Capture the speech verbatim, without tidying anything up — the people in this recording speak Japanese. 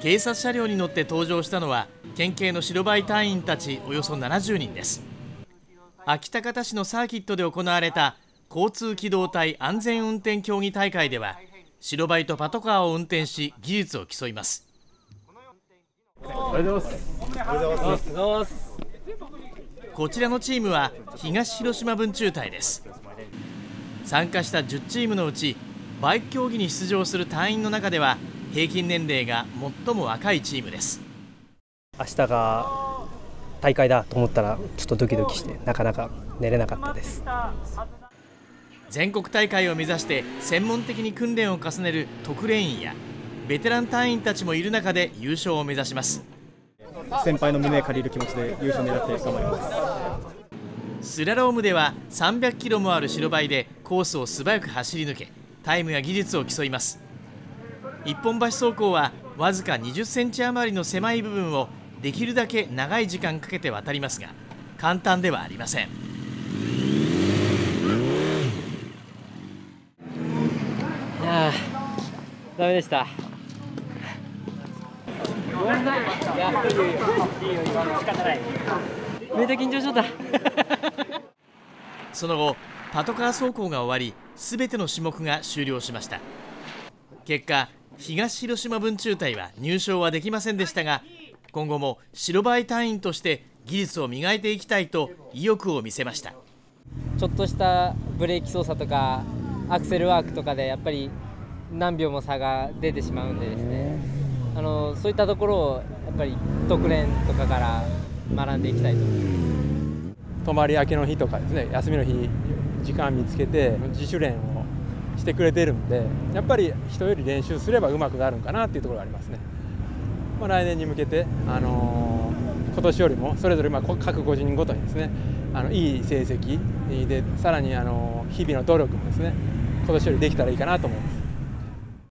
警察車両に乗って登場したのは県警の白バイ隊員たちおよそななじゅうにんです。安芸高田市のサーキットで行われた交通機動隊安全運転競技大会では白バイとパトカーを運転し技術を競います。こちらのチームは東広島分中隊です。参加したじゅっチームのうちバイク競技に出場する隊員の中では平均年齢が最も若いチームです。明日が大会だと思ったらちょっとドキドキしてなかなか寝れなかったです。全国大会を目指して専門的に訓練を重ねる特練員やベテラン隊員たちもいる中で優勝を目指します。先輩の胸を借りる気持ちで優勝狙って頑張ります。スラロームではさんびゃくキロもある白バイでコースを素早く走り抜けタイムや技術を競います。一本橋走行はわずかにじゅっセンチ余りの狭い部分をできるだけ長い時間かけて渡りますが簡単ではありません。いやー、ダメでした。めっちゃ緊張しちゃったその後パトカー走行が終わりすべての種目が終了しました。結果東広島分中隊は入賞はできませんでしたが今後も白バイ隊員として技術を磨いていきたいと意欲を見せました。ちょっとしたブレーキ操作とかアクセルワークとかでやっぱり何秒も差が出てしまうんでですね、あのそういったところをやっぱり特練とかから学んでいきたいと思います。泊まり明けの日とかですね、休みの日時間見つけて自主練をしてくれてるんで、やっぱり人より練習すれば上手くなるんかなっていうところがありますね。まあ、来年に向けて、あのー、今年よりもそれぞれまあ各個人ごとにですね、あのいい成績でさらにあの日々の努力もですね今年よりできたらいいかなと思います。